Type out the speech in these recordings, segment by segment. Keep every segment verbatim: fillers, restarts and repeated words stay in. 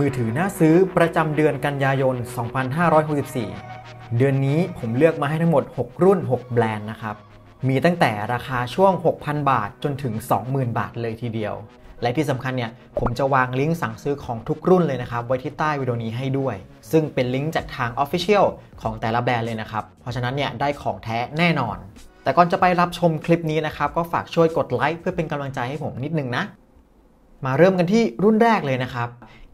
มือถือน่าซื้อประจำเดือนกันยายนสองพันห้าร้อยหกสิบสี่เดือนนี้ผมเลือกมาให้ทั้งหมดหกรุ่นหกแบรนด์นะครับมีตั้งแต่ราคาช่วง หกพัน บาทจนถึง สองหมื่น บาทเลยทีเดียวและที่สำคัญเนี่ยผมจะวางลิงก์สั่งซื้อของทุกรุ่นเลยนะครับไว้ที่ใต้วิดีโอนี้ให้ด้วยซึ่งเป็นลิงก์จากทาง Official ของแต่ละแบรนด์เลยนะครับเพราะฉะนั้นเนี่ยได้ของแท้แน่นอนแต่ก่อนจะไปรับชมคลิปนี้นะครับก็ฝากช่วยกดไลค์เพื่อเป็นกำลังใจให้ผมนิดนึงนะมาเริ่มกันที่รุ่นแรกเลยนะครับ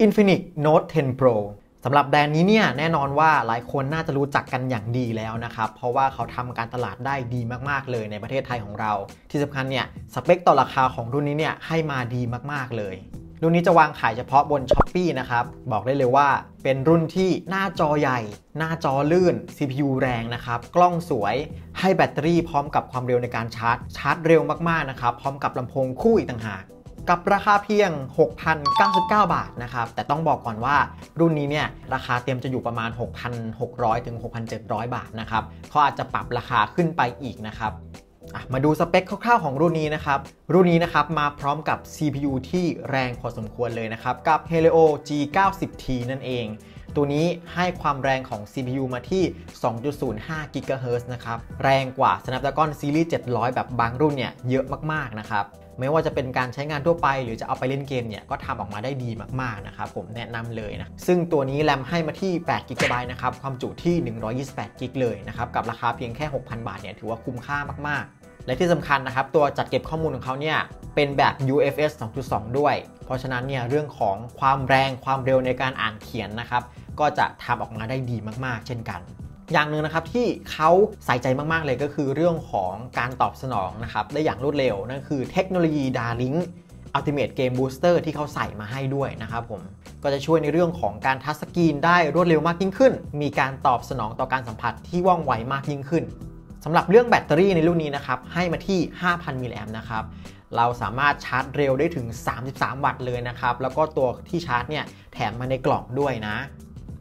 Infinix Note เท็น Pro สำหรับแบรนด์นี้เนี่ยแน่นอนว่าหลายคนน่าจะรู้จักกันอย่างดีแล้วนะครับเพราะว่าเขาทำการตลาดได้ดีมากๆเลยในประเทศไทยของเราที่สำคัญเนี่ยสเปคต่อราคาของรุ่นนี้เนี่ยให้มาดีมากๆเลยรุ่นนี้จะวางขายเฉพาะบน Shopee นะครับบอกได้เลยว่าเป็นรุ่นที่หน้าจอใหญ่หน้าจอลื่น ซี พี ยู แรงนะครับกล้องสวยให้แบตเตอรี่พร้อมกับความเร็วในการชาร์จชาร์จเร็วมากๆนะครับพร้อมกับลำโพงคู่อีกต่างหากกับราคาเพียง หกพันเก้าสิบเก้า บาทนะครับแต่ต้องบอกก่อนว่ารุ่นนี้เนี่ยราคาเต็มจะอยู่ประมาณ หกพันหกร้อย ถึง หกพันเจ็ดร้อย บาทนะครับเขาอาจจะปรับราคาขึ้นไปอีกนะครับมาดูสเปคคร่าวๆของรุ่นนี้นะครับรุ่นนี้นะครับมาพร้อมกับ ซี พี ยู ที่แรงพอสมควรเลยนะครับกับ Helio G เก้าสิบ T นั่นเองตัวนี้ให้ความแรงของ ซี พี ยู มาที่ สองจุดศูนย์ห้า กิกะเฮิรตซ์ นะครับแรงกว่า Snapdragon Series เจ็ดร้อย แบบบางรุ่นเนี่ยเยอะมากๆนะครับไม่ว่าจะเป็นการใช้งานทั่วไปหรือจะเอาไปเล่นเกมเนี่ยก็ทำออกมาได้ดีมากๆนะครับผมแนะนำเลยนะซึ่งตัวนี้แรมให้มาที่ แปดกิกะไบต์ นะครับความจุที่ หนึ่งร้อยยี่สิบแปดกิกะไบต์ เลยนะครับกับราคาเพียงแค่ หกพัน บาทเนี่ยถือว่าคุ้มค่ามากๆและที่สำคัญนะครับตัวจัดเก็บข้อมูลของเขาเนี่ยเป็นแบบ ยู เอฟ เอส สองจุดสอง ด้วยเพราะฉะนั้นเนี่ยเรื่องของความแรงความเร็วในการอ่านเขียนนะครับก็จะทำออกมาได้ดีมากๆเช่นกันอย่างหนึ่งนะครับที่เขาใส่ใจมากๆเลยก็คือเรื่องของการตอบสนองนะครับได้อย่างรวดเร็วนั่นคือเทคโนโลยี Darlink Ultimate Game Booster ที่เขาใส่มาให้ด้วยนะครับผมก็จะช่วยในเรื่องของการทัชสกรีนได้รวดเร็วมากยิ่งขึ้นมีการตอบสนองต่อการสัมผัสที่ว่องไวมากยิ่งขึ้นสำหรับเรื่องแบตเตอรี่ในรุ่นนี้นะครับให้มาที่ ห้าพัน มิลลิแอมป์นะครับเราสามารถชาร์จเร็วได้ถึงสามสิบสามวัตต์เลยนะครับแล้วก็ตัวที่ชาร์จเนี่ยแถมมาในกล่องด้วยนะ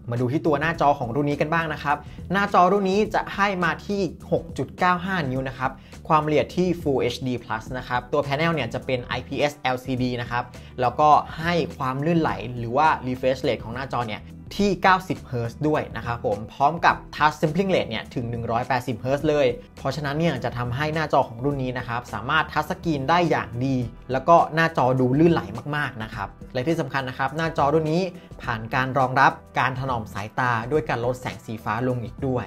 มาดูที่ตัวหน้าจอของรุ่นนี้กันบ้างนะครับหน้าจอรุ่นนี้จะให้มาที่ หกจุดเก้าห้า นิ้วนะครับความละเอียดที่ Full เอช ดี Plus นะครับตัว panel เนี่ยจะเป็น ไอ พี เอส แอล ซี ดี นะครับแล้วก็ให้ความลื่นไหลหรือว่า refresh rate ของหน้าจอเนี่ยที่ เก้าสิบเฮิรตซ์ ด้วยนะครับผมพร้อมกับ Touch Sampling Rate เนี่ยถึง หนึ่งร้อยแปดสิบเฮิรตซ์ เลยเพราะฉะนั้นเนี่ยจะทำให้หน้าจอของรุ่นนี้นะครับสามารถทัชสกรีนได้อย่างดีแล้วก็หน้าจอดูลื่นไหลมากๆนะครับและที่สำคัญนะครับหน้าจอรุ่นนี้ผ่านการรองรับการถนอมสายตาด้วยการลดแสงสีฟ้าลงอีกด้วย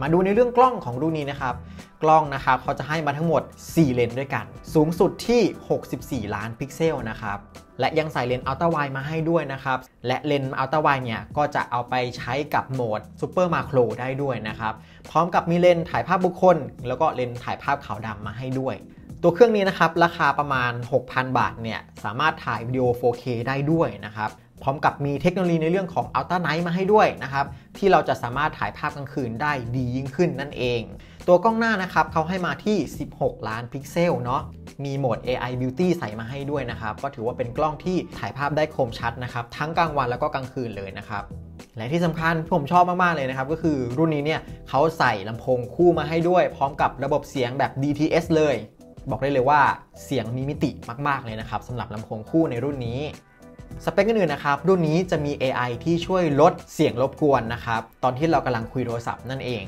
มาดูในเรื่องกล้องของรุ่นนี้นะครับกล้องนะครับเขาจะให้มาทั้งหมดสี่เลนส์ด้วยกันสูงสุดที่ หกสิบสี่ ล้านพิกเซลนะครับและยังใส่เลนส์อัลตร้าไวด์มาให้ด้วยนะครับและเลนส์อัลตร้าไวด์เนี่ยก็จะเอาไปใช้กับโหมดซูเปอร์มาโครได้ด้วยนะครับพร้อมกับมีเลนส์ถ่ายภาพบุคคลแล้วก็เลนส์ถ่ายภาพขาวดำมาให้ด้วยตัวเครื่องนี้นะครับราคาประมาณ หกพัน บาทเนี่ยสามารถถ่ายวิดีโอ โฟร์เค ได้ด้วยนะครับพร้อมกับมีเทคโนโลยีในเรื่องของ Ultra Night มาให้ด้วยนะครับที่เราจะสามารถถ่ายภาพกลางคืนได้ดียิ่งขึ้นนั่นเองตัวกล้องหน้านะครับเขาให้มาที่ สิบหก ล้านพิกเซลเนาะมีโหมด เอ ไอ Beauty ใส่มาให้ด้วยนะครับก็ถือว่าเป็นกล้องที่ถ่ายภาพได้คมชัดนะครับทั้งกลางวันแล้วก็กลางคืนเลยนะครับและที่สำคัญผมชอบมากๆเลยนะครับก็คือรุ่นนี้เนี่ยเขาใส่ลำโพงคู่มาให้ด้วยพร้อมกับระบบเสียงแบบ ดี ที เอส เลยบอกได้เลยว่าเสียงมีมิติมากๆเลยนะครับสำหรับลำโพงคู่ในรุ่นนี้สเปคอื่นๆนะครับรุ่นนี้จะมี เอ ไอ ที่ช่วยลดเสียงรบกวนนะครับตอนที่เรากำลังคุยโทรศัพท์นั่นเอง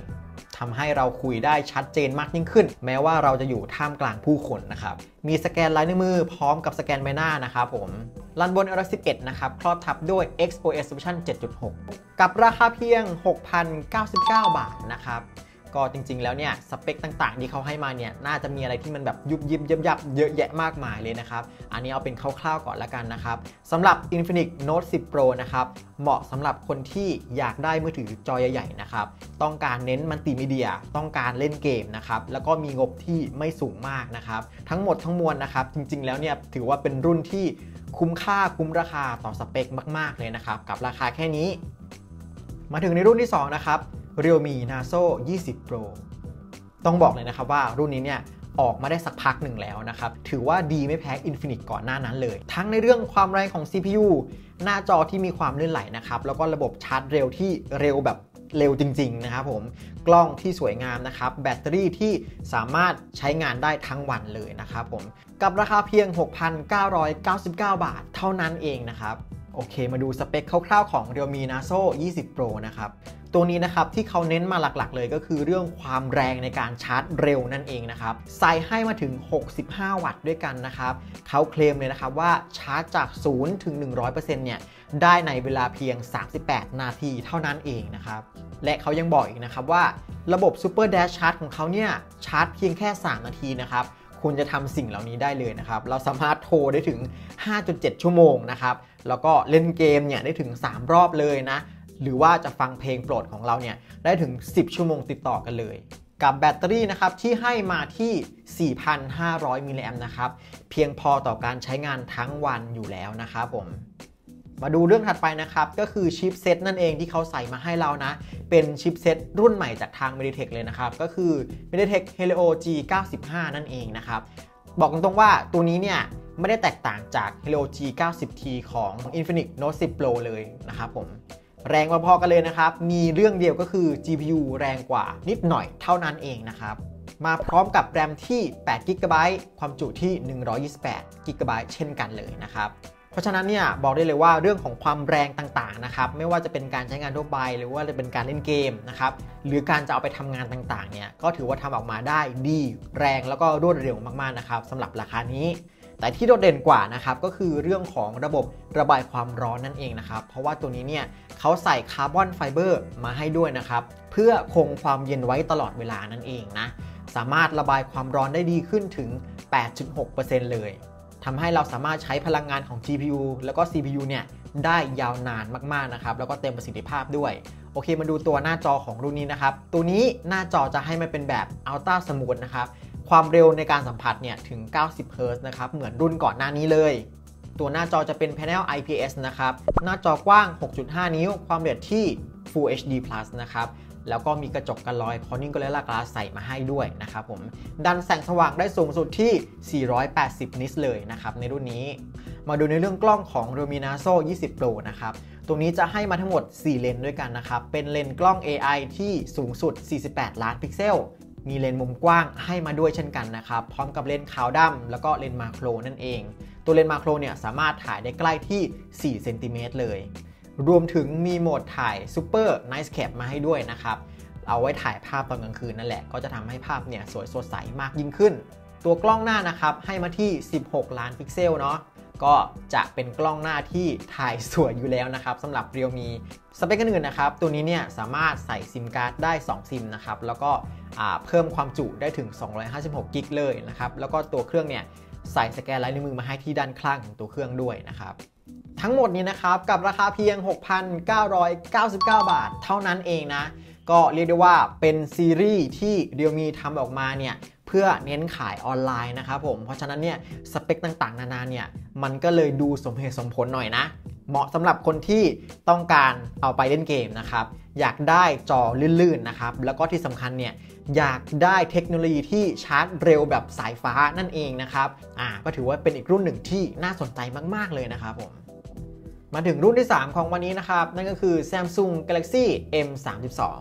ทำให้เราคุยได้ชัดเจนมากยิ่งขึ้นแม้ว่าเราจะอยู่ท่ามกลางผู้คนนะครับมีสแกนลายนิ้วมือพร้อมกับสแกนใบหน้านะครับผมรันบน โอ เอส สิบเอ็ด นะครับครอบทับด้วย เอ็กซ์ โอ เอส Version เจ็ดจุดหก กับราคาเพียง หกพันเก้าสิบเก้า บาทนะครับก็จริงๆแล้วเนี่ยสเปคต่างๆที่เขาให้มาเนี่ยน่าจะมีอะไรที่มันแบบยุบยิบยับยับเยอะแยะมากมายเลยนะครับอันนี้เอาเป็นคร่าวๆก่อนละกันนะครับสำหรับ Infinix Note สิบ Pro นะครับเหมาะสำหรับคนที่อยากได้มือถือจอใหญ่ๆนะครับต้องการเน้นมัลติมีเดียต้องการเล่นเกมนะครับแล้วก็มีงบที่ไม่สูงมากนะครับทั้งหมดทั้งมวลนะครับจริงๆแล้วเนี่ยถือว่าเป็นรุ่นที่คุ้มค่าคุ้มราคาต่อสเปคมากๆเลยนะครับกับราคาแค่นี้มาถึงในรุ่นที่สองนะครับrealme Narzo ยี่สิบ Pro ต้องบอกเลยนะครับว่ารุ่นนี้เนี่ยออกมาได้สักพักหนึ่งแล้วนะครับถือว่าดีไม่แพ้ Infinix ก่อนหน้านั้นเลยทั้งในเรื่องความแรงของ ซี พี ยู หน้าจอที่มีความลื่นไหลนะครับแล้วก็ระบบชาร์จเร็วที่เร็วแบบเร็วจริงๆนะครับผมกล้องที่สวยงามนะครับแบตเตอรี่ที่สามารถใช้งานได้ทั้งวันเลยนะครับผมกับราคาเพียง หกพันเก้าร้อยเก้าสิบเก้า บาทเท่านั้นเองนะครับ โอเคมาดูสเปคคร่าวๆของ realme Narzo ยี่สิบ Pro นะครับตัวนี้นะครับที่เขาเน้นมาหลักๆเลยก็คือเรื่องความแรงในการชาร์จเร็วนั่นเองนะครับใส่ให้มาถึงหกสิบห้าวัตต์ด้วยกันนะครับเขาเคลมเลยนะครับว่าชาร์จจากศูนย์ถึง หนึ่งร้อยเปอร์เซ็นต์ เนี่ยได้ในเวลาเพียงสามสิบแปดนาทีเท่านั้นเองนะครับและเขายังบอกอีกนะครับว่าระบบ Super Dash Charge ของเขาเนี่ยชาร์จเพียงแค่สามนาทีนะครับคุณจะทำสิ่งเหล่านี้ได้เลยนะครับเราสามารถโทรได้ถึง ห้าจุดเจ็ด ชั่วโมงนะครับแล้วก็เล่นเกมเนี่ยได้ถึงสามรอบเลยนะหรือว่าจะฟังเพลงโปรดของเราเนี่ยได้ถึงสิบชั่วโมงติดต่อกันเลยกับแบตเตอรี่นะครับที่ให้มาที่ สี่พันห้าร้อย มิลลิแอมป์นะครับเพียงพอต่อการใช้งานทั้งวันอยู่แล้วนะครับผมมาดูเรื่องถัดไปนะครับก็คือชิปเซตนั่นเองที่เขาใส่มาให้เรานะเป็นชิปเซตรุ่นใหม่จากทาง MediaTek เลยนะครับก็คือ MediaTek Helio G เก้าสิบห้า นั่นเองนะครับบอกตรงๆว่าตัวนี้เนี่ยไม่ได้แตกต่างจาก Helio G เก้าสิบ T ของ Infinix Note สิบ Pro เลยนะครับผมแรงพอๆกันเลยนะครับมีเรื่องเดียวก็คือ จี พี ยู แรงกว่านิดหน่อยเท่านั้นเองนะครับมาพร้อมกับแรมที่ แปดกิกะไบต์ ความจุที่ หนึ่งร้อยยี่สิบแปดกิกะไบต์ เช่นกันเลยนะครับเพราะฉะนั้นเนี่ยบอกได้เลยว่าเรื่องของความแรงต่างๆนะครับไม่ว่าจะเป็นการใช้งานทั่วไปหรือว่าจะเป็นการเล่นเกมนะครับหรือการจะเอาไปทำงานต่างๆเนี่ยก็ถือว่าทำออกมาได้ดีแรงแล้วก็รวดเร็วมากๆนะครับสำหรับราคานี้แต่ที่โดดเด่นกว่านะครับก็คือเรื่องของระบบระบายความร้อนนั่นเองนะครับเพราะว่าตัวนี้เนี่ยเขาใส่คาร์บอนไฟเบอร์มาให้ด้วยนะครับเพื่อคงความเย็นไว้ตลอดเวลานั่นเองนะสามารถระบายความร้อนได้ดีขึ้นถึง แปดจุดหกเปอร์เซ็นต์ เลยทำให้เราสามารถใช้พลังงานของ จี พี ยู แล้วก็ ซี พี ยู เนี่ยได้ยาวนานมากๆนะครับแล้วก็เต็มประสิทธิภาพด้วยโอเคมาดูตัวหน้าจอของรุ่นนี้นะครับตัวนี้หน้าจอจะให้มันเป็นแบบ Ultra Smooth นะครับความเร็วในการสัมผัสเนี่ยถึง เก้าสิบเฮิร์ตซ์ นะครับเหมือนรุ่นก่อนหน้านี้เลยตัวหน้าจอจะเป็น Panel ไอ พี เอส นะครับหน้าจอกว้าง หกจุดห้า นิ้วความละเอียดที่ Full เอช ดี พลัส นะครับแล้วก็มีกระจกกันรอย Corning Gorilla Glass ใส่มาให้ด้วยนะครับผมดันแสงสว่างได้สูงสุดที่ สี่ร้อยแปดสิบ นิตส์เลยนะครับในรุ่นนี้มาดูในเรื่องกล้องของ realme Narzo ยี่สิบ Pro นะครับตัวนี้จะให้มาทั้งหมดสี่เลนส์ด้วยกันนะครับเป็นเลนส์กล้อง เอ ไอ ที่สูงสุดสี่สิบแปดล้านพิกเซลมีเลนส์มุมกว้างให้มาด้วยเช่นกันนะครับพร้อมกับเลนส์ขาวดำแล้วก็เลนส์มาโครนั่นเองตัวเลนส์มาโครเนี่ยสามารถถ่ายได้ใกล้ที่สี่เซนติเมตรเลยรวมถึงมีโหมดถ่ายซูเปอร์ไนท์แคปมาให้ด้วยนะครับเอาไว้ถ่ายภาพตอนกลางคืนนั่นแหละก็จะทำให้ภาพเนี่ยสวยสดใสมากยิ่งขึ้นตัวกล้องหน้านะครับให้มาที่สิบหกล้านพิกเซลเนาะก็จะเป็นกล้องหน้าที่ถ่ายสวยอยู่แล้วนะครับสำหรับ realme สเปคอื่นนะครับตัวนี้เนี่ยสามารถใส่ซิมการ์ดได้สองซิมนะครับแล้วก็เพิ่มความจุได้ถึงสองร้อยห้าสิบหกกิกเลยนะครับแล้วก็ตัวเครื่องเนี่ยใส่สแกนลายนิ้วมือมาให้ที่ด้านข้างของตัวเครื่องด้วยนะครับทั้งหมดนี้นะครับกับราคาเพียง หกพันเก้าร้อยเก้าสิบเก้า บาทเท่านั้นเองนะก็เรียกได้ว่าเป็นซีรีส์ที่ realme ทำออกมาเนี่ยเพื่อเน้นขายออนไลน์นะครับผมเพราะฉะนั้นเนี่ยสเปคต่างๆนานาเนี่ยมันก็เลยดูสมเหตุสมผลหน่อยนะเหมาะสำหรับคนที่ต้องการเอาไปเล่นเกมนะครับอยากได้จอลื่นๆนะครับแล้วก็ที่สำคัญเนี่ยอยากได้เทคโนโลยีที่ชาร์จเร็วแบบสายฟ้านั่นเองนะครับอ่าก็ถือว่าเป็นอีกรุ่นหนึ่งที่น่าสนใจมากๆเลยนะครับผมมาถึงรุ่นที่สามของวันนี้นะครับนั่นก็คือ Samsung Galaxy เอ็ม สามสิบสอง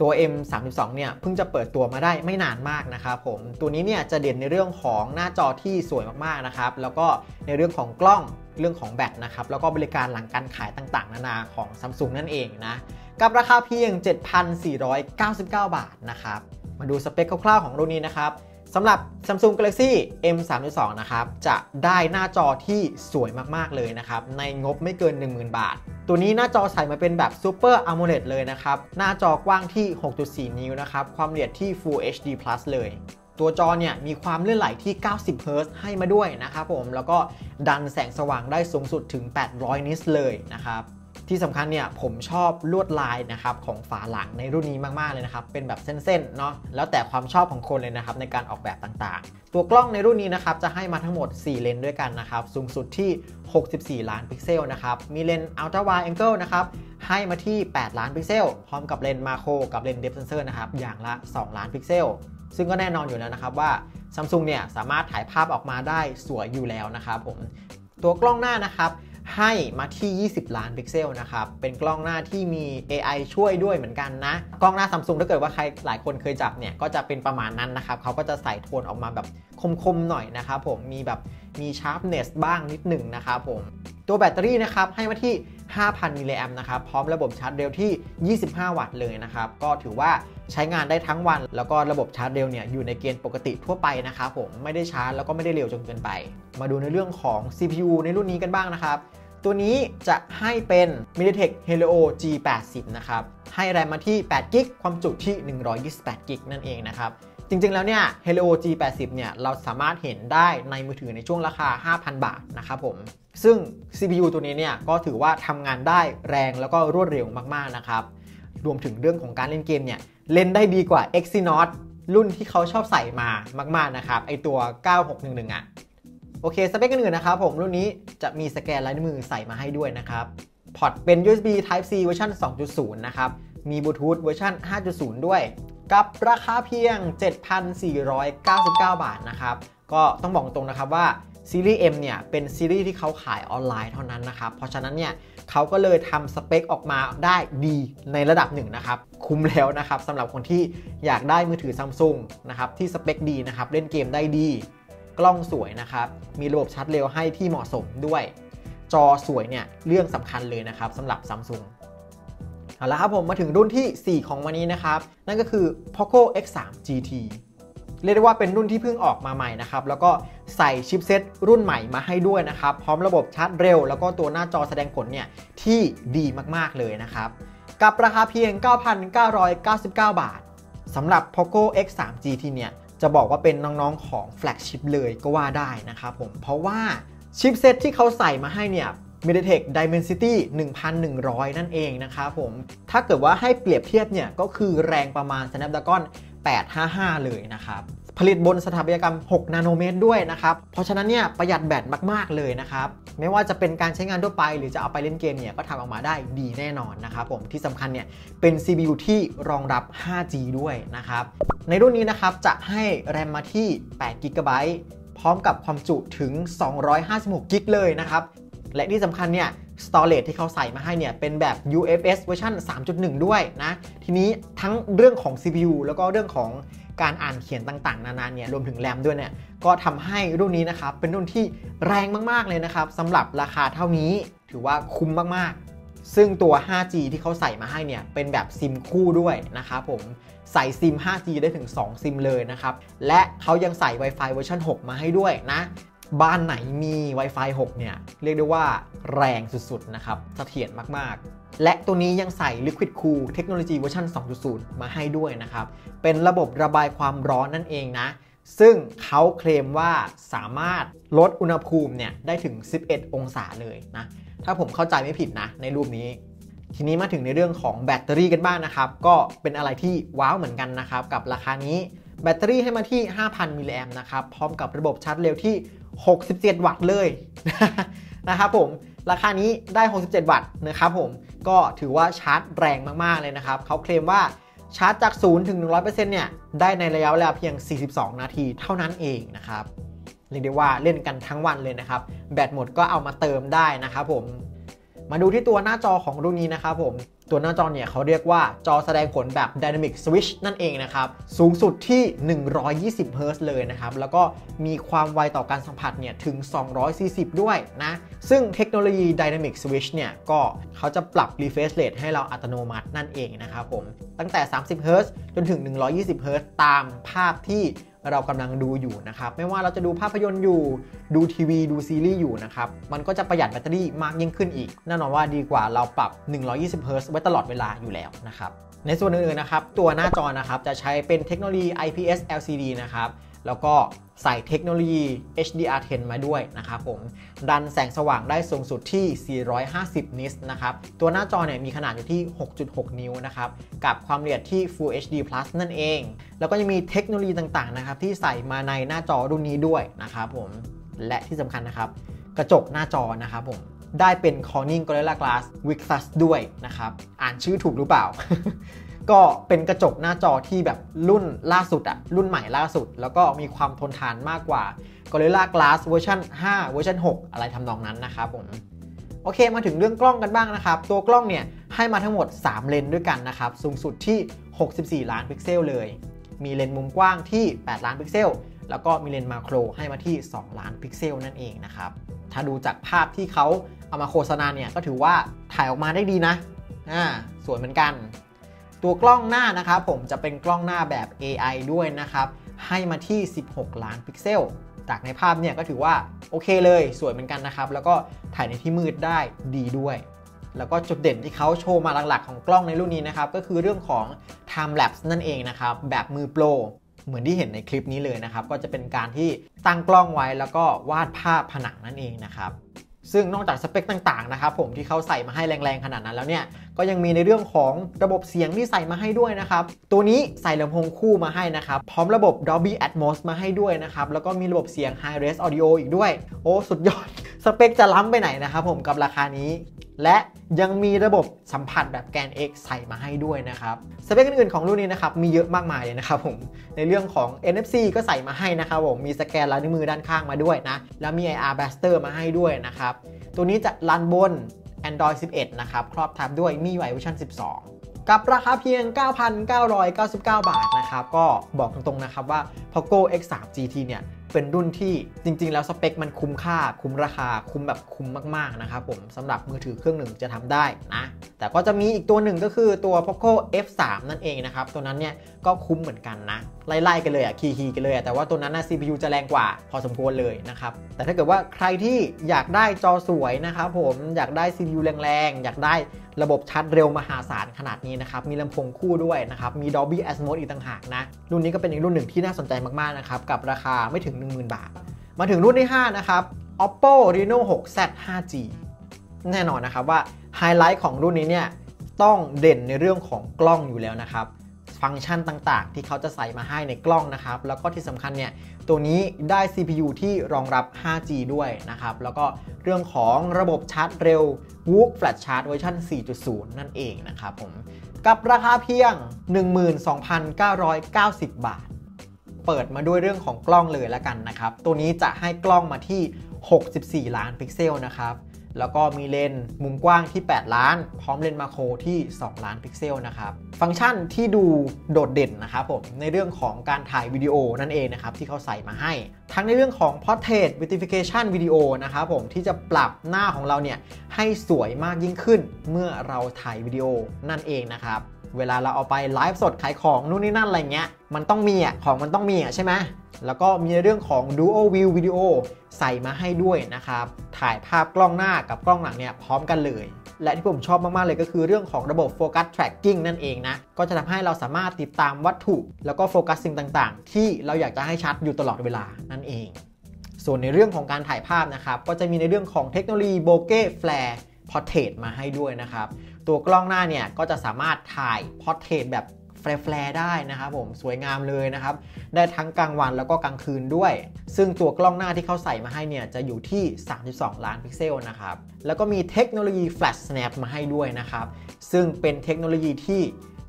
ตัว เอ็ม สามสิบสอง เนี่ยเพิ่งจะเปิดตัวมาได้ไม่นานมากนะครับผมตัวนี้เนี่ยจะเด่นในเรื่องของหน้าจอที่สวยมากๆนะครับแล้วก็ในเรื่องของกล้องเรื่องของแบตนะครับแล้วก็บริการหลังการขายต่างๆนานาของ Samsung นั่นเองนะกับราคาเพียง เจ็ดพันสี่ร้อยเก้าสิบเก้า บาทนะครับมาดูสเปคคร่าวๆของรุ่นนี้นะครับสำหรับ Samsung Galaxy เอ็ม สามสิบสอง นะครับจะได้หน้าจอที่สวยมากๆเลยนะครับในงบไม่เกิน หนึ่งหมื่น บาทตัวนี้หน้าจอใส่มาเป็นแบบ Super AMOLED เลยนะครับหน้าจอกว้างที่ หกจุดสี่ นิ้วนะครับความละเอียดที่ Full เอช ดี พลัส เลยตัวจอเนี่ยมีความลื่นไหลที่ เก้าสิบเฮิร์ตซ์ ให้มาด้วยนะครับผมแล้วก็ดันแสงสว่างได้สูงสุดถึง แปดร้อย นิตส์เลยนะครับที่สำคัญเนี่ยผมชอบลวดลายนะครับของฝาหลังในรุ่นนี้มากๆเลยนะครับเป็นแบบเส้นๆเนาะแล้วแต่ความชอบของคนเลยนะครับในการออกแบบต่างๆตัวกล้องในรุ่นนี้นะครับจะให้มาทั้งหมดสี่เลนส์ด้วยกันนะครับสูงสุดที่หกสิบสี่ล้านพิกเซลนะครับมีเลนส์ Ultra Wide Angle นะครับให้มาที่แปดล้านพิกเซลพร้อมกับเลนส์มาโครกับเลนส์ Depth Sensor นะครับอย่างละสองล้านพิกเซลซึ่งก็แน่นอนอยู่แล้วนะครับว่า Samsung เนี่ยสามารถถ่ายภาพออกมาได้สวยอยู่แล้วนะครับผมตัวกล้องหน้านะครับให้มาที่ยี่สิบล้านพิกเซลนะครับเป็นกล้องหน้าที่มี เอ ไอ ช่วยด้วยเหมือนกันนะกล้องหน้า Samsung ถ้าเกิดว่าใครหลายคนเคยจับเนี่ยก็จะเป็นประมาณนั้นนะครับเขาก็จะใส่โทนออกมาแบบคมๆหน่อยนะครับผมมีแบบมี sharpness บ้างนิดหนึ่งนะครับผม ตัวแบตเตอรี่นะครับให้มาที่ ห้าพัน มิลลิแอมป์นะครับพร้อมระบบชาร์จเร็วที่ ยี่สิบห้า วัตต์เลยนะครับก็ถือว่าใช้งานได้ทั้งวันแล้วก็ระบบชาร์จเร็วเนี่ยอยู่ในเกณฑ์ปกติทั่วไปนะครับผมไม่ได้ชาร์จแล้วก็ไม่ได้เร็วจนเกินไปมาดูในเรื่องของ ซี พี ยู ในรุ่นนี้กันบ้างนะครับตัวนี้จะให้เป็น MediaTek Helio G แปดสิบนะครับให้แรมมาที่ แปด กิกความจุที่ หนึ่งร้อยยี่สิบแปด กิกนั่นเองนะครับจริงๆแล้วเนี่ย Helio G แปดสิบเนี่ยเราสามารถเห็นได้ในมือถือในช่วงราคา ห้าพัน บาทนะครับผมซึ่ง ซี พี ยู ตัวนี้เนี่ยก็ถือว่าทำงานได้แรงแล้วก็รวดเร็วมากๆนะครับรวมถึงเรื่องของการเล่นเกมเนี่ยเล่นได้ดีกว่า Exynos รุ่นที่เขาชอบใส่มามากๆนะครับไอตัว เก้าหกหนึ่งหนึ่ง อ่ะโอเคสเปคกันอื่นนะครับผมรุ่นนี้จะมีสแกนลายนิ้วมือใส่มาให้ด้วยนะครับพอร์ตเป็น ยู เอส บี Type-C เวอร์ชัน สองจุดศูนย์ นะครับมี Bluetooth เวอร์ชัน ห้าจุดศูนย์ ด้วยกับราคาเพียง เจ็ดพันสี่ร้อยเก้าสิบเก้า บาทนะครับก็ต้องบอกตรงนะครับว่าซีรีส์ M เนี่ยเป็นซีรีส์ที่เขาขายออนไลน์เท่านั้นนะครับเพราะฉะนั้นเนี่ยเขาก็เลยทำสเปคออกมาได้ดีในระดับหนึ่งนะครับคุ้มแล้วนะครับสำหรับคนที่อยากได้มือถือ Samsung นะครับที่สเปคดีนะครับเล่นเกมได้ดีกล้องสวยนะครับมีระบบชาร์จเร็วให้ที่เหมาะสมด้วยจอสวยเนี่ยเรื่องสำคัญเลยนะครับสำหรับ Samsung เอาละครับผมมาถึงรุ่นที่สี่ของวันนี้นะครับนั่นก็คือ POCO เอ็กซ์ ทรี จี ที เรียกได้ว่าเป็นรุ่นที่เพิ่งออกมาใหม่นะครับแล้วก็ใส่ชิปเซ็ตรุ่นใหม่มาให้ด้วยนะครับพร้อมระบบชาร์จเร็วแล้วก็ตัวหน้าจอแสดงผลเนี่ยที่ดีมากๆเลยนะครับกับราคาเพียง เก้าพันเก้าร้อยเก้าสิบเก้า บาทสำหรับ POCO เอ็กซ์ ทรี จี ที เนี่ยจะบอกว่าเป็นน้องๆของแฟลกชิปเลยก็ว่าได้นะครับผมเพราะว่าชิปเซตที่เขาใส่มาให้เนี่ย MediaTek Dimensity หนึ่งพันหนึ่งร้อย นั่นเองนะครับผมถ้าเกิดว่าให้เปรียบเทียบเนี่ยก็คือแรงประมาณ Snapdragon แปดห้าห้า เลยนะครับผลิตบนสถาปัตยกรรม หก นาโนเมตรด้วยนะครับเพราะฉะนั้นเนี่ยประหยัดแบตมากๆเลยนะครับไม่ว่าจะเป็นการใช้งานทั่วไปหรือจะเอาไปเล่นเกมเนี่ยก็ทำออกมาได้ดีแน่นอนนะครับผมที่สำคัญเนี่ยเป็น ซี พี ยู ที่รองรับ ห้าจี ด้วยนะครับในรุ่นนี้นะครับจะให้แรมมาที่ แปดกิกะไบต์ พร้อมกับความจุถึง สองร้อยห้าสิบหก กิกเลยนะครับและที่สำคัญเนี่ย Storage ที่เขาใส่มาให้เนี่ยเป็นแบบ ยู เอฟ เอส เวอร์ชัน สามจุดหนึ่ง ด้วยนะทีนี้ทั้งเรื่องของ ซี พี ยู แล้วก็เรื่องของการอ่านเขียนต่างๆนานาเนี่ยรวมถึงแรมด้วยเนี่ยก็ทำให้รุ่นนี้นะครับเป็นรุ่นที่แรงมากๆเลยนะครับสำหรับราคาเท่านี้ถือว่าคุ้มมากๆซึ่งตัว ห้าจี ที่เขาใส่มาให้เนี่ยเป็นแบบซิมคู่ด้วยนะครับผมใส่ซิม ห้าจี ได้ถึง สอง ซิมเลยนะครับและเขายังใส่ Wi-Fi เวอร์ชัน หก มาให้ด้วยนะบ้านไหนมี Wi-Fi หก เนี่ยเรียกได้ว่าแรงสุดๆนะครับเสถียรมากๆและตัวนี้ยังใส่ Liquid Cool เทคโนโลยีเวอร์ชัน สองจุดศูนย์ มาให้ด้วยนะครับเป็นระบบระบายความร้อนนั่นเองนะซึ่งเขาเคลมว่าสามารถลดอุณหภูมิเนี่ยได้ถึงสิบเอ็ดองศาเลยนะถ้าผมเข้าใจไม่ผิดนะในรูปนี้ทีนี้มาถึงในเรื่องของแบตเตอรี่กันบ้างนะครับก็เป็นอะไรที่ว้าวเหมือนกันนะครับกับราคานี้แบตเตอรี่ให้มาที่ ห้าพัน มิลลิแอมป์นะครับพร้อมกับระบบชาร์จเร็วที่หกสิบเจ็ด วัตต์เลยนะครับผมราคานี้ได้หกสิบเจ็ด วัตต์นะครับผมก็ถือว่าชาร์จแรงมากๆเลยนะครับเขาเคลมว่าชาร์จจากศูนย์ถึง หนึ่งร้อยเปอร์เซ็นต์ เนี่ยได้ในระยะเวลาเพียงสี่สิบสองนาทีเท่านั้นเองนะครับเรียกได้ว่าเล่นกันทั้งวันเลยนะครับแบตหมดก็เอามาเติมได้นะครับผมมาดูที่ตัวหน้าจอของรุ่นนี้นะครับผมตัวหน้าจอเนี่ยเขาเรียกว่าจอแสดงผลแบบ Dynamic Switch นั่นเองนะครับสูงสุดที่ หนึ่งร้อยยี่สิบ เฮิร์ตซ์เลยนะครับแล้วก็มีความไวต่อการสัมผัสเนี่ยถึง สองร้อยสี่สิบ ด้วยนะซึ่งเทคโนโลยี Dynamic Switch เนี่ยก็เขาจะปรับ Refresh Rate ให้เราอัตโนมัตินั่นเองนะครับผมตั้งแต่ สามสิบ เฮิร์ตซ์จนถึง หนึ่งร้อยยี่สิบ เฮิร์ตซ์ตามภาพที่เรากำลังดูอยู่นะครับไม่ว่าเราจะดูภาพยนตร์อยู่ดูทีวีดูซีรีส์อยู่นะครับมันก็จะประหยัดแบตเตอรี่มากยิ่งขึ้นอีกแน่นอนว่าดีกว่าเราปรับ หนึ่งร้อยยี่สิบ เฮิร์ตซ์ไว้ตลอดเวลาอยู่แล้วนะครับในส่วนอื่นๆนะครับตัวหน้าจอนะครับจะใช้เป็นเทคโนโลยี ไอ พี เอส แอล ซี ดี นะครับแล้วก็ใส่เทคโนโลยี เอช ดี อาร์ สิบ มาด้วยนะครับผมดันแสงสว่างได้สูงสุดที่ สี่ร้อยห้าสิบ นิตส์นะครับตัวหน้าจอเนี่ยมีขนาดอยู่ที่ หกจุดหก นิ้วนะครับกับความละเอียดที่ Full เอช ดี Plus นั่นเองแล้วก็ยังมีเทคโนโลยีต่างๆนะครับที่ใส่มาในหน้าจอรุ่นนี้ด้วยนะครับผมและที่สำคัญนะครับกระจกหน้าจอนะครับผมได้เป็น Corning Gorilla Glass เอ็กซ์ โอ เอส ด้วยนะครับอ่านชื่อถูกหรือเปล่า ก็เป็นกระจกหน้าจอที่แบบรุ่นล่าสุดอะรุ่นใหม่ล่าสุดแล้วก็มีความทนทานมากกว่า Gorilla Glass เวอร์ชันห้าเวอร์ชันหกอะไรทำนองนั้นนะครับผมโอเคมาถึงเรื่องกล้องกันบ้างนะครับตัวกล้องเนี่ยให้มาทั้งหมดสามเลนส์ด้วยกันนะครับสูงสุดที่หกสิบสี่ล้านพิกเซลเลยมีเลนส์มุมกว้างที่แปดล้านพิกเซลแล้วก็มีเลนส์มาโครให้มาที่สองล้านพิกเซลนั่นเองนะครับ ถ้าดูจากภาพที่เขาเอามาโฆษณาเนี่ยก็ถือว่าถ่ายออกมาได้ดีนะอ่าสวยเหมือนกันตัวกล้องหน้านะครับผมจะเป็นกล้องหน้าแบบ เอ ไอ ด้วยนะครับให้มาที่สิบหกล้านพิกเซลจากในภาพเนี่ยก็ถือว่าโอเคเลยสวยเหมือนกันนะครับแล้วก็ถ่ายในที่มืดได้ดีด้วยแล้วก็จุดเด่นที่เขาโชว์มาหลักๆของกล้องในรุ่นนี้นะครับก็คือเรื่องของ time lapse นั่นเองนะครับแบบมือโปรเหมือนที่เห็นในคลิปนี้เลยนะครับก็จะเป็นการที่ตั้งกล้องไว้แล้วก็วาดภาพผนังนั่นเองนะครับซึ่งนอกจากสเปคต่างๆนะครับผมที่เขาใส่มาให้แรงๆขนาดนั้นแล้วเนี่ยก็ยังมีในเรื่องของระบบเสียงที่ใส่มาให้ด้วยนะครับตัวนี้ใส่ลำโพงคู่มาให้นะครับพร้อมระบบ Dolby Atmos มาให้ด้วยนะครับแล้วก็มีระบบเสียง High Res Audio อีกด้วยโอ้สุดยอดสเปคจะล้ำไปไหนนะครับผมกับราคานี้และยังมีระบบสัมผัสแบบแกน X ใส่มาให้ด้วยนะครับสเปคอื่นๆของรุ่นนี้นะครับมีเยอะมากมายเลยนะครับผมในเรื่องของ เอ็น เอฟ ซี ก็ใส่มาให้นะครับผมมีสแกนลายนิ้วมือด้านข้างมาด้วยนะแล้วมี ไอ อาร์ Blaster มาให้ด้วยนะครับตัวนี้จะรันบน Android สิบเอ็ด นะครับครอบทับด้วย เอ็ม ไอ ยู ไอ Version สิบสอง กับราคาเพียง เก้าพันเก้าร้อยเก้าสิบเก้า บาทนะครับก็บอกตรงๆนะครับว่า POCO เอ็กซ์ ทรี จี ที เนี่ยเป็นรุ่นที่จริงๆแล้วสเปคมันคุ้มค่าคุ้มราคาคุ้มแบบคุ้มมากๆนะครับผมสำหรับมือถือเครื่องหนึ่งจะทำได้นะแต่ก็จะมีอีกตัวหนึ่งก็คือตัว POCO เอฟ สาม นั่นเองนะครับตัวนั้นเนี่ยก็คุ้มเหมือนกันนะไล่ๆกันเลยอ่ะคีฮีกันเลยอ่ะแต่ว่าตัวนั้นนะ ซี พี ยู จะแรงกว่าพอสมควรเลยนะครับแต่ถ้าเกิดว่าใครที่อยากได้จอสวยนะครับผมอยากได้ ซี พี ยู แรงๆอยากได้ระบบชาร์จเร็วมหาศาลขนาดนี้นะครับมีลำโพงคู่ด้วยนะครับมี Dolby Atmos อีกต่างหากนะรุ่นนี้ก็เป็นอีกรุ่นหนึ่งที่น่าสนใจมากๆนะครับกับราคาไม่ถึง หนึ่งหมื่น บาทมาถึงรุ่นที่ห้านะครับ OPPO Reno6 Z ห้าจี แน่นอนนะครับว่าไฮไลท์ของรุ่นนี้เนี่ยต้องเด่นในเรื่องของกล้องอยู่แล้วนะครับฟังก์ชันต่างๆที่เขาจะใส่มาให้ในกล้องนะครับแล้วก็ที่สำคัญเนี่ยตัวนี้ได้ ซี พี ยู ที่รองรับ ห้าจี ด้วยนะครับแล้วก็เรื่องของระบบชาร์จเร็ว Whoop Flash Charge เวอร์ชัน สี่จุดศูนย์ นั่นเองนะครับผมกับราคาเพียง หนึ่งหมื่นสองพันเก้าร้อยเก้าสิบ บาทเปิดมาด้วยเรื่องของกล้องเลยละกันนะครับตัวนี้จะให้กล้องมาที่หกสิบสี่ล้านพิกเซลนะครับแล้วก็มีเลนส์มุมกว้างที่แปดล้านพร้อมเลนส์มาโครที่สองล้านพิกเซลนะครับฟังก์ชันที่ดูโดดเด่นนะครับผมในเรื่องของการถ่ายวิดีโอนั่นเองนะครับที่เขาใส่มาให้ทั้งในเรื่องของ Portrait Verification Video นะครับผมที่จะปรับหน้าของเราเนี่ยให้สวยมากยิ่งขึ้นเมื่อเราถ่ายวิดีโอนั่นเองนะครับเวลาเราเอาไปไลฟ์สดขายของนู่นนี่นั่นอะไรเงี้ยมันต้องมีอ่ะของมันต้องมีอ่ะใช่ไหมแล้วก็มีเรื่องของ Dual View Video ใส่มาให้ด้วยนะครับถ่ายภาพกล้องหน้ากับกล้องหลังเนี่ยพร้อมกันเลยและที่ผมชอบมากๆเลยก็คือเรื่องของระบบ Focus Tracking นั่นเองนะก็จะทำให้เราสามารถติดตามวัตถุแล้วก็โฟกัสสิ่งต่างๆที่เราอยากจะให้ชัดอยู่ตลอดเวลานั่นเองส่วนในเรื่องของการถ่ายภาพนะครับก็จะมีในเรื่องของเทคโนโลยี Bokeh Flare Portrait มาให้ด้วยนะครับตัวกล้องหน้าเนี่ยก็จะสามารถถ่าย Portrait แบบแฟลร์ได้นะครับผมสวยงามเลยนะครับได้ทั้งกลางวันแล้วก็กลางคืนด้วยซึ่งตัวกล้องหน้าที่เขาใส่มาให้เนี่ยจะอยู่ที่สามสิบสองล้านพิกเซลนะครับแล้วก็มีเทคโนโลยี Flash Snap มาให้ด้วยนะครับซึ่งเป็นเทคโนโลยีที่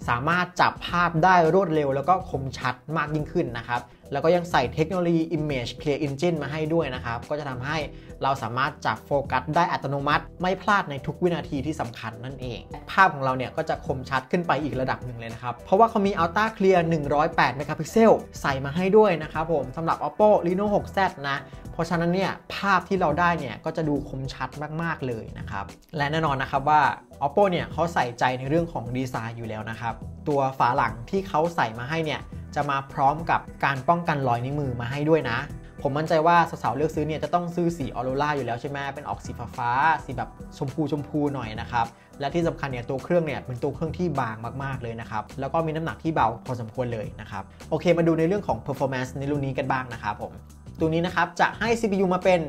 สามารถจับภาพได้รวดเร็วแล้วก็คมชัดมากยิ่งขึ้นนะครับแล้วก็ยังใส่เทคโนโลยี Image Clear Engine มาให้ด้วยนะครับก็จะทำให้เราสามารถจับโฟกัสได้อัตโนมัติไม่พลาดในทุกวินาทีที่สำคัญนั่นเองภาพของเราเนี่ยก็จะคมชัดขึ้นไปอีกระดับหนึ่งเลยนะครับเพราะว่าเขามี Ultra Clear หนึ่งร้อยแปด เมกะพิกเซลใส่มาให้ด้วยนะครับผมสำหรับ OPPO Reno6 Z นะเพราะฉะนั้นเนี่ยภาพที่เราได้เนี่ยก็จะดูคมชัดมากๆเลยนะครับและแน่นอนนะครับว่า OPPO เนี่ยเขาใส่ใจในเรื่องของดีไซน์อยู่แล้วนะครับตัวฝาหลังที่เขาใส่มาให้เนี่ยจะมาพร้อมกับการป้องกันรอยนิ้วมือมาให้ด้วยนะผมมั่นใจว่าสาวๆเลือกซื้อเนี่ยจะต้องซื้อสีออโรราอยู่แล้วใช่ไหมเป็นออกสีฟ้าๆสีแบบชมพูชมพูหน่อยนะครับและที่สำคัญเนี่ยตัวเครื่องเนี่ยเป็นตัวเครื่องที่บางมากๆเลยนะครับแล้วก็มีน้ำหนักที่เบาพอสมควรเลยนะครับโอเคมาดูในเรื่องของ performance ในรุ่นนี้กันบ้างนะครับผมตัวนี้นะครับจะให้ ซี พี ยู มาเป็น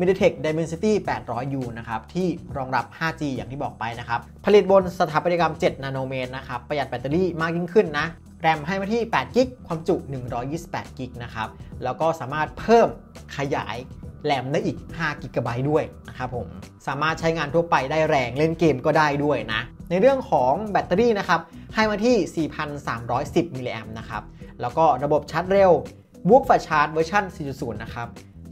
MediaTek Dimensity แปดร้อย ยู นะครับที่รองรับ ห้าจี อย่างที่บอกไปนะครับผลิตบนสถาปัตยกรรมเจ็ดนาโนเมตรนะครับประหยัดแบตเตอรี่มากยิ่งขึ้นนะแรมให้มาที่แปดกิกความจุหนึ่งร้อยยี่สิบแปดกิกนะครับแล้วก็สามารถเพิ่มขยายแรมได้อีกห้ากิกะไบต์ด้วยนะครับผมสามารถใช้งานทั่วไปได้แรงเล่นเกมก็ได้ด้วยนะในเรื่องของแบตเตอรี่นะครับให้มาที่ สี่พันสามร้อยสิบ มิลลิแอมป์นะครับแล้วก็ระบบชาร์จเร็วบู๊กฝ่าชาร์จเวอร์ชัน สี่จุดศูนย์ นะครับ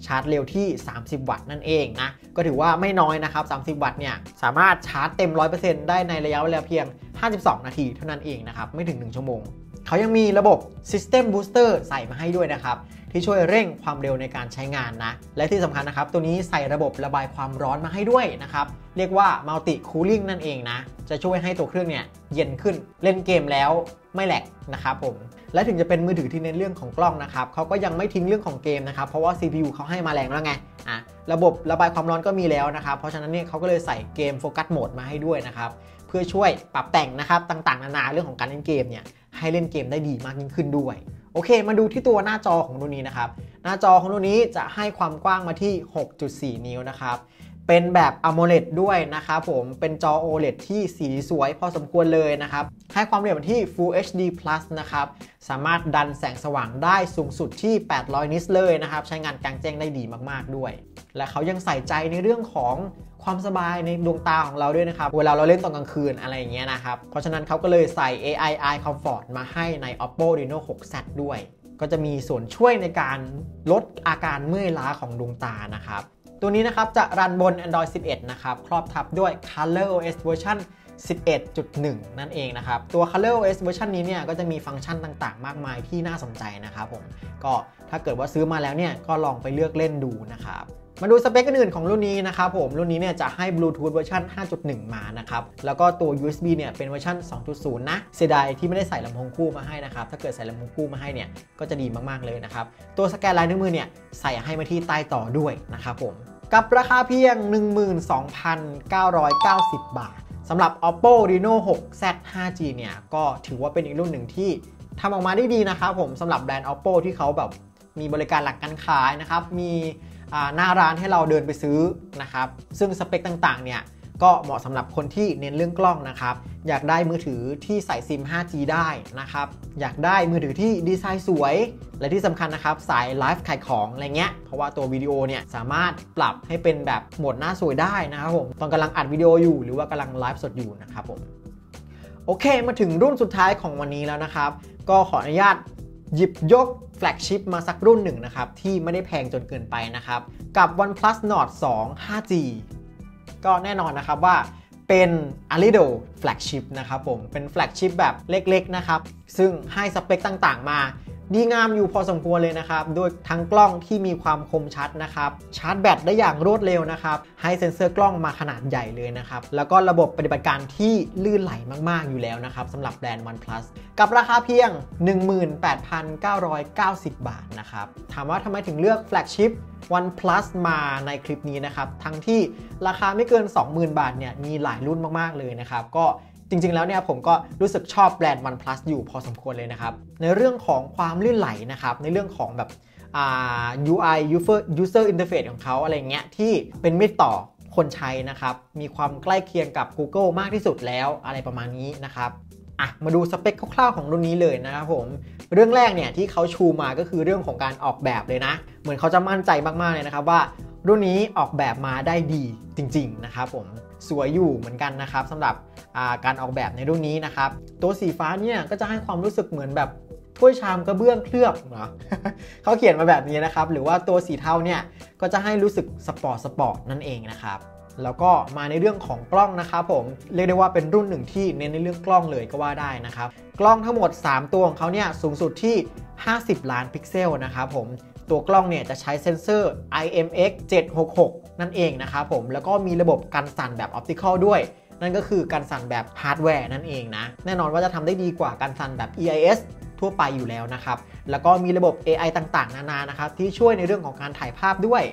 ชาร์จเร็วที่สามสิบวัตต์นั่นเองนะก็ถือว่าไม่น้อยนะครับสามสิบวัตต์เนี่ยสามารถชาร์จเต็ม ร้อยเปอร์เซ็นต์ ได้ในระยะเวลาเพียงห้าสิบสองนาทีเท่านั้นเองนะครับไม่ถึงหนึ่งชั่วโมง เขายังมีระบบ System Booster ใส่มาให้ด้วยนะครับที่ช่วยเร่งความเร็วในการใช้งานนะและที่สำคัญนะครับตัวนี้ใส่ระบบระบายความร้อนมาให้ด้วยนะครับเรียกว่า Multi Cooling นั่นเองนะจะช่วยให้ตัวเครื่องเนี่ยเย็นขึ้นเล่นเกมแล้วไม่แหลกนะครับผมและถึงจะเป็นมือถือที่เน้นเรื่องของกล้องนะครับเขาก็ยังไม่ทิ้งเรื่องของเกมนะครับเพราะว่า ซี พี ยู เขาให้มาแรงแล้วไงอ่ะระบบระบายความร้อนก็มีแล้วนะครับเพราะฉะนั้นเนี่ยเขาก็เลยใส่เกมโฟกัสโหมดมาให้ด้วยนะครับเพื่อช่วยปรับแต่งนะครับต่างๆนานาเรื่องของการเล่นเกมเนี่ยให้เล่นเกมได้ดีมากยิ่งขึ้นด้วยโอเคมาดูที่ตัวหน้าจอของรุ่นนี้นะครับหน้าจอของรุ่นนี้จะให้ความกว้างมาที่ หกจุดสี่ นิ้วนะครับเป็นแบบ AMOLED ด้วยนะครับผมเป็นจอ โอ แอล อี ดี ที่สีสวยพอสมควรเลยนะครับให้ความละเอียดที่ Full เอช ดี Plus นะครับสามารถดันแสงสว่างได้สูงสุดที่แปดร้อยนิตส์เลยนะครับใช้งานกลางแจ้งได้ดีมากๆด้วยและเขายังใส่ใจในเรื่องของความสบายในดวงตาของเราด้วยนะครับเวลาเราเล่นตอนกลางคืนอะไรอย่างเงี้ยนะครับเพราะฉะนั้นเขาก็เลยใส่ เอ ไอ Eye Comfort มาให้ใน OPPO Reno หก Z ด้วยก็จะมีส่วนช่วยในการลดอาการเมื่อยล้าของดวงตานะครับตัวนี้นะครับจะรันบน Android สิบเอ็ด นะครับครอบทับด้วย ColorOS เวอร์ชัน สิบเอ็ดจุดหนึ่ง นั่นเองนะครับตัว ColorOS เวอร์ชันนี้เนี่ยก็จะมีฟังก์ชันต่างๆมากมายที่น่าสนใจนะครับผมก็ถ้าเกิดว่าซื้อมาแล้วเนี่ยก็ลองไปเลือกเล่นดูนะครับมาดูสเปคอื่นๆของรุ่นนี้นะครับผมรุ่นนี้เนี่ยจะให้ Bluetooth เวอร์ชัน ห้าจุดหนึ่ง มานะครับแล้วก็ตัว ยู เอส บี เนี่ยเป็นเวอร์ชัน สองจุดศูนย์ นะเสียดายที่ไม่ได้ใส่ลำโพงคู่มาให้นะครับถ้าเกิดใส่ลำโพงคู่มาให้เนี่ยก็จะดีมากๆเลยนะครับตัวสแกนลายนิ้วมือเนี่ยใส่ให้มาที่ใต้ต่อด้วยนะครับผมกับราคาเพียง หนึ่งหมื่นสองพันเก้าร้อยเก้าสิบ บาทสำหรับ OPPO Reno หก Z ห้า จี เนี่ยก็ถือว่าเป็นอีกรุ่นหนึ่งที่ทำออกมาได้ดีนะครับผมสำหรับแบรนด์ OPPO ที่เขาแบบมีบริการหลักการขายนะครับมีหน้าร้านให้เราเดินไปซื้อนะครับซึ่งสเปคต่างๆเนี่ยก็เหมาะสำหรับคนที่เน้นเรื่องกล้องนะครับอยากได้มือถือที่ใส่ซิม ห้าจี ได้นะครับอยากได้มือถือที่ดีไซน์สวยและที่สำคัญนะครับสายไลฟ์ขายของอะไรเงี้ยเพราะว่าตัววิดีโอเนี่ยสามารถปรับให้เป็นแบบโหมดหน้าสวยได้นะครับผมตอนกำลังอัดวิดีโออยู่หรือว่ากำลังไลฟ์สดอยู่นะครับผมโอเคมาถึงรุ่นสุดท้ายของวันนี้แล้วนะครับก็ขออนุญาตหยิบยกแฟลกชิพมาสักรุ่นหนึ่งนะครับที่ไม่ได้แพงจนเกินไปนะครับกับ OnePlus Nord สอง ห้าจี ก็แน่นอนนะครับว่าเป็นอลิโดแฟลกชิพนะครับผมเป็นแฟลกชิพแบบเล็กๆนะครับซึ่งให้สเปคต่างๆมาดีงามอยู่พอสมควรเลยนะครับโดยทั้งกล้องที่มีความคมชัดนะครับชาร์จแบตได้อย่างรวดเร็วนะครับให้เซ็นเซอร์กล้องมาขนาดใหญ่เลยนะครับแล้วก็ระบบปฏิบัติการที่ลื่นไหลมากๆอยู่แล้วนะครับสำหรับแบรนด์ OnePlus กับราคาเพียง หนึ่งหมื่นแปดพันเก้าร้อยเก้าสิบ บาทนะครับถามว่าทำไมถึงเลือกแฟลกชิพ OnePlus มาในคลิปนี้นะครับทั้งที่ราคาไม่เกิน สองหมื่น บาทเนี่ยมีหลายรุ่นมากๆเลยนะครับก็จริงๆแล้วเนี่ยผมก็รู้สึกชอบแบรนด์ OnePlus อยู่พอสมควรเลยนะครับในเรื่องของความลื่นไหลนะครับในเรื่องของแบบ ยู ไอUser Interface ของเขาอะไรเงี้ยที่เป็นมิตรต่อคนใช้นะครับมีความใกล้เคียงกับ Google มากที่สุดแล้วอะไรประมาณนี้นะครับอ่ะมาดูสเปคคร่าวๆของรุ่นนี้เลยนะครับผมเรื่องแรกเนี่ยที่เขาชูมาก็คือเรื่องของการออกแบบเลยนะเหมือนเขาจะมั่นใจมากๆเลยนะครับว่ารุ่นนี้ออกแบบมาได้ดีจริงๆนะครับผมสวยอยู่เหมือนกันนะครับสำหรับการออกแบบในรุ่นนี้นะครับตัวสีฟ้าเนี่ยก็จะให้ความรู้สึกเหมือนแบบถ้วยชามกระเบื้องเคลือบเนาะ เขาเขียนมาแบบนี้นะครับหรือว่าตัวสีเทาเนี่ยก็จะให้รู้สึกสปอร์ตสปอร์ตนั่นเองนะครับแล้วก็มาในเรื่องของกล้องนะครับผมเรียกได้ว่าเป็นรุ่นหนึ่งที่เน้นในเรื่องกล้องเลยก็ว่าได้นะครับกล้องทั้งหมดสามตัวของเขาเนี่ยสูงสุดที่ห้าสิบล้านพิกเซลนะครับผมตัวกล้องเนี่ยจะใช้เซ็นเซอร์ ไอ เอ็ม เอ็กซ์ เจ็ดหกหกนั่นเองนะครับผมแล้วก็มีระบบกันสั่นแบบออปติคอลด้วยนั่นก็คือการสั่นแบบฮาร์ดแวร์นั่นเองนะแน่นอนว่าจะทำได้ดีกว่าการสั่นแบบ อี ไอ เอส ทั่วไปอยู่แล้วนะครับแล้วก็มีระบบ เอ ไอ ต่างๆนานานะครับที่ช่วยในเรื่องของการถ่ายภาพด้วย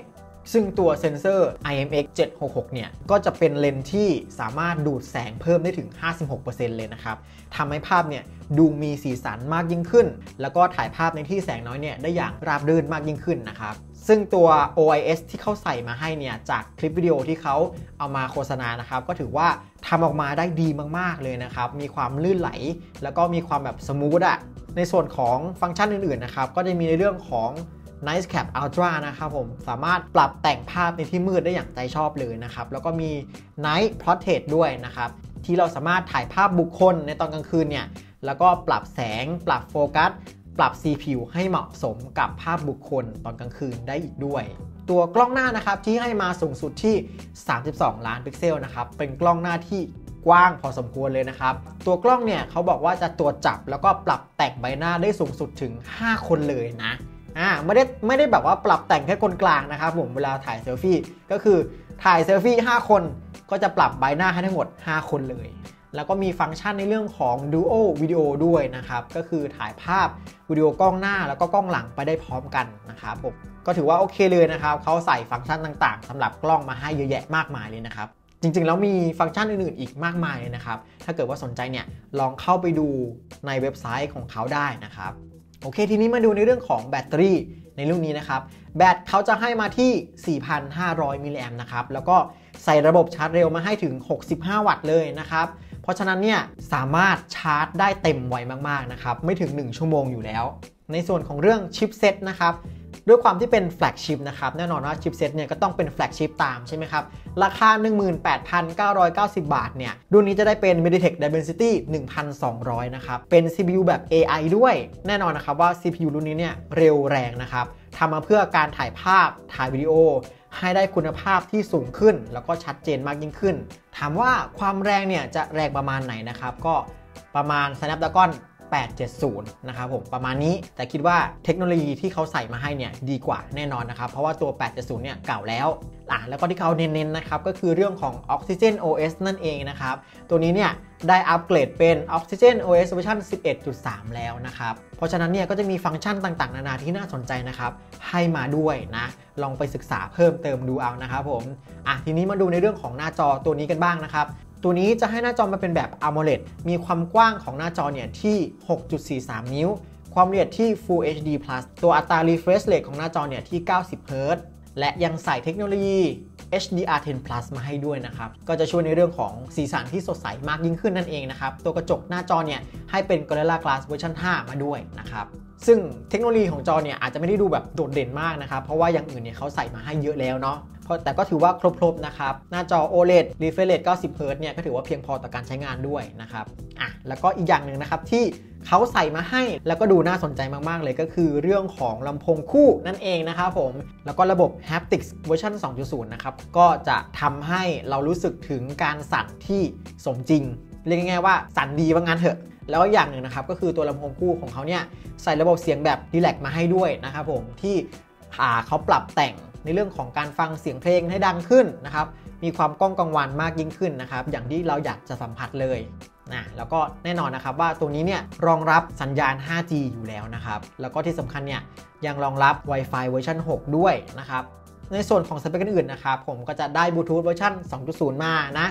ซึ่งตัวเซ็นเซอร์ ไอ เอ็ม เอ็กซ์ เจ็ดหกหกเนี่ยก็จะเป็นเลนส์ที่สามารถดูดแสงเพิ่มได้ถึง ห้าสิบหกเปอร์เซ็นต์ เลยนะครับทำให้ภาพเนี่ยดูมีสีสันมากยิ่งขึ้นแล้วก็ถ่ายภาพในที่แสงน้อยเนี่ยได้อย่างราบรื่นมากยิ่งขึ้นนะครับซึ่งตัว โอ ไอ เอส ที่เขาใส่มาให้เนี่ยจากคลิปวิดีโอที่เขาเอามาโฆษณานะครับก็ถือว่าทำออกมาได้ดีมากๆเลยนะครับมีความลื่นไหลแล้วก็มีความแบบสมูทอะในส่วนของฟังก์ชันอื่นๆนะครับก็จะมีในเรื่องของNight Cap Ultra นะครับผมสามารถปรับแต่งภาพในที่มืดได้อย่างใจชอบเลยนะครับแล้วก็มี Night Portrait ด้วยนะครับที่เราสามารถถ่ายภาพบุคคลในตอนกลางคืนเนี่ยแล้วก็ปรับแสงปรับโฟกัสปรับสีผิวให้เหมาะสมกับภาพบุคคลตอนกลางคืนได้อีกด้วยตัวกล้องหน้านะครับที่ให้มาสูงสุดที่สามสิบสองล้านพิกเซลนะครับเป็นกล้องหน้าที่ กว้างพอสมควรเลยนะครับตัวกล้องเนี่ยเขาบอกว่าจะตรวจจับแล้วก็ปรับแต่งใบหน้าได้สูงสุดถึงห้าคนเลยนะอ่าไม่ได้ไม่ได้แบบว่าปรับแต่งแค่คนกลางนะครับผมเวลาถ่ายเซลฟี่ก็คือถ่ายเซลฟี่ห้าคนก็จะปรับใบหน้าให้ทั้งหมดห้าคนเลยแล้วก็มีฟังก์ชันในเรื่องของ Duo Video ด้วยนะครับก็คือถ่ายภาพวิดีโอกล้องหน้าแล้วก็กล้องหลังไปได้พร้อมกันนะครับผมก็ถือว่าโอเคเลยนะครับเขาใส่ฟังก์ชันต่างๆสำหรับกล้องมาให้เยอะแยะมากมายเลยนะครับจริงๆแล้วมีฟังก์ชันอื่นๆอีกมากมายเลยนะครับถ้าเกิดว่าสนใจเนี่ยลองเข้าไปดูในเว็บไซต์ของเขาได้นะครับโอเคทีนี้มาดูในเรื่องของแบตเตอรี่ในรุ่นนี้นะครับแบตเขาจะให้มาที่ สี่พันห้าร้อย มิลลิแอมป์นะครับแล้วก็ใส่ระบบชาร์จเร็วมาให้ถึงหกสิบห้าวัตต์เลยนะครับเพราะฉะนั้นเนี่ยสามารถชาร์จได้เต็มไวมากๆนะครับไม่ถึงหนึ่งชั่วโมงอยู่แล้วในส่วนของเรื่องชิปเซตนะครับด้วยความที่เป็นแฟลกชิปนะครับแน่นอนว่าชิปเซตเนี่ยก็ต้องเป็นแฟลกชิปตามใช่ไหมครับราคา หนึ่งหมื่นแปดพันเก้าร้อยเก้าสิบ บาทเนี่ยรุ่นนี้จะได้เป็น MediaTek Dimensity หนึ่งพันสองร้อย นะครับเป็น ซี พี ยู แบบ เอ ไอ ด้วยแน่นอนนะครับว่า ซี พี ยู รุ่นนี้เนี่ยเร็วแรงนะครับทำมาเพื่อการถ่ายภาพถ่ายวิดีโอให้ได้คุณภาพที่สูงขึ้นแล้วก็ชัดเจนมากยิ่งขึ้นถามว่าความแรงเนี่ยจะแรงประมาณไหนนะครับก็ประมาณ Snapdragonแปดเจ็ดศูนย์ นะครับผมประมาณนี้แต่คิดว่าเทคโนโลยีที่เขาใส่มาให้เนี่ยดีกว่าแน่นอนนะครับเพราะว่าตัวแปดเจ็ดศูนย์เนี่ยเก่าแล้วอ่ะแล้วก็ที่เขาเน้นๆนะครับก็คือเรื่องของ Oxygen โอ เอส นั่นเองนะครับตัวนี้เนี่ยได้อัปเกรดเป็น Oxygen โอ เอส เวอร์ชัน สิบเอ็ดจุดสาม แล้วนะครับเพราะฉะนั้นเนี่ยก็จะมีฟังก์ชันต่างๆนานาที่น่าสนใจนะครับให้มาด้วยนะลองไปศึกษาเพิ่มเติมดูเอานะครับผมอ่ะทีนี้มาดูในเรื่องของหน้าจอตัวนี้กันบ้างนะครับตัวนี้จะให้หน้าจอมาเป็นแบบ AMOLED มีความกว้างของหน้าจอเนี่ยที่ หกจุดสี่สาม นิ้วความละเอียดที่ Full เอช ดี พลัส ตัวอัตรา refresh rate ของหน้าจอเนี่ยที่ เก้าสิบเฮิร์ตซ์ และยังใส่เทคโนโลยี เอช ดี อาร์ สิบ พลัส มาให้ด้วยนะครับก็จะช่วยในเรื่องของสีสันที่สดใสมากยิ่งขึ้นนั่นเองนะครับตัวกระจกหน้าจอเนี่ยให้เป็น Gorilla Glass เวอร์ชันห้า มาด้วยนะครับซึ่งเทคโนโลยีของจอเนี่ยอาจจะไม่ได้ดูแบบโดดเด่นมากนะครับเพราะว่าอย่างอื่นเนี่ยเขาใส่มาให้เยอะแล้วเนาะแต่ก็ถือว่าครบๆนะครับหน้าจอ โอ แอล อี ดี refresh rate เก้าสิบเฮิร์ตซ์ เนี่ยก็ถือว่าเพียงพอต่อการใช้งานด้วยนะครับอ่ะแล้วก็อีกอย่างหนึ่งนะครับที่เขาใส่มาให้แล้วก็ดูน่าสนใจมากๆเลยก็คือเรื่องของลำโพงคู่นั่นเองนะครับผมแล้วก็ระบบ Haptics เวอร์ชัน สองจุดศูนย์ นะครับก็จะทำให้เรารู้สึกถึงการสั่นที่สมจริงเรียกง่ายๆว่าสั่นดีว่างั้นเถอะแล้วอย่างหนึ่งนะครับก็คือตัวลำโพงคู่ของเขาเนี่ยใส่ระบบเสียงแบบดีแลกมาให้ด้วยนะครับผมที่เขาปรับแต่งในเรื่องของการฟังเสียงเพลงให้ดังขึ้นนะครับมีความก้องกังวานมากยิ่งขึ้นนะครับอย่างที่เราอยากจะสัมผัสเลยนะแล้วก็แน่นอนนะครับว่าตัวนี้เนี่ยรองรับสัญญาณ ห้าจี อยู่แล้วนะครับแล้วก็ที่สำคัญเนี่ยยังรองรับ Wi-Fi เวอร์ชันหกด้วยนะครับในส่วนของสเปคอื่นๆนะครับผมก็จะได้ Bluetooth เวอร์ชัน สองจุดศูนย์ มานะ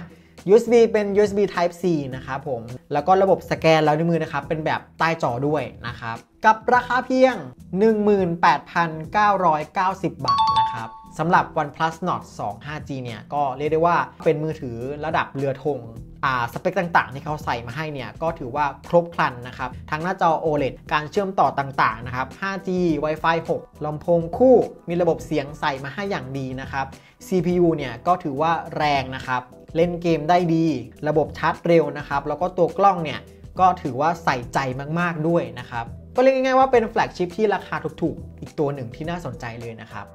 ยู เอส บี เป็น ยู เอส บี Type C นะครับผมแล้วก็ระบบสแกนแล้วในมือนะครับเป็นแบบใต้จอด้วยนะครับกับราคาเพียง หนึ่งหมื่นแปดพันเก้าร้อยเก้าสิบ บาทนะครับสำหรับ OnePlus Nord ทู ไฟจี เนี่ยก็เรียกได้ว่าเป็นมือถือระดับเรือธงสเปคต่างๆที่เขาใส่มาให้เนี่ยก็ถือว่าครบครันนะครับทั้งหน้าจอ โอ แอล อี ดี การเชื่อมต่อต่างๆนะครับ ห้าจี Wi-Fi หกลำโพงคู่มีระบบเสียงใส่มาให้อย่างดีนะครับ ซี พี ยู เนี่ยก็ถือว่าแรงนะครับเล่นเกมได้ดีระบบชาร์จเร็วนะครับแล้วก็ตัวกล้องเนี่ยก็ถือว่าใส่ใจมากๆด้วยนะครับก็เรียกง่ายๆว่าเป็นแฟลกชิปที่ราคาถูกๆอีกตัวหนึ่งที่น่าสนใจเลยนะครับ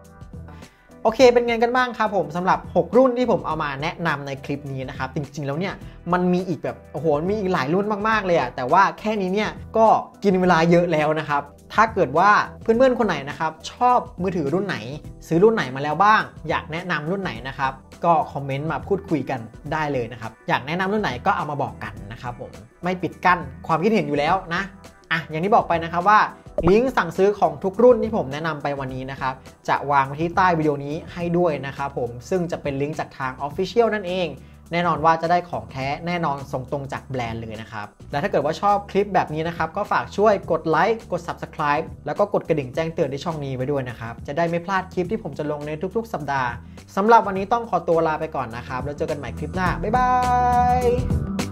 โอเคเป็นไงกันบ้างครับผมสำหรับหกรุ่นที่ผมเอามาแนะนำในคลิปนี้นะครับจริงๆแล้วเนี่ยมันมีอีกแบบโอ้โหมีอีกหลายรุ่นมากๆเลยอะแต่ว่าแค่นี้เนี่ยก็กินเวลาเยอะแล้วนะครับถ้าเกิดว่าเพื่อนๆคนไหนนะครับชอบมือถือรุ่นไหนซื้อรุ่นไหนมาแล้วบ้างอยากแนะนำรุ่นไหนนะครับก็คอมเมนต์มาพูดคุยกันได้เลยนะครับอยากแนะนำรุ่นไหนก็เอามาบอกกันนะครับผมไม่ปิดกั้นความคิดเห็นอยู่แล้วนะอ่ะอย่างที่บอกไปนะครับว่าลิงก์สั่งซื้อของทุกรุ่นที่ผมแนะนำไปวันนี้นะครับจะวางไว้ที่ใต้วิดีโอนี้ให้ด้วยนะครับผมซึ่งจะเป็นลิงก์จากทาง Official นั่นเองแน่นอนว่าจะได้ของแท้แน่นอนส่งตรงจากแบรนด์เลยนะครับและถ้าเกิดว่าชอบคลิปแบบนี้นะครับก็ฝากช่วยกดไลค์กด Subscribe แล้วก็กดกระดิ่งแจ้งเตือนในช่องนี้ไว้ด้วยนะครับจะได้ไม่พลาดคลิปที่ผมจะลงในทุกๆสัปดาห์สำหรับวันนี้ต้องขอตัวลาไปก่อนนะครับแล้วเจอกันใหม่คลิปหน้าบ๊ายบาย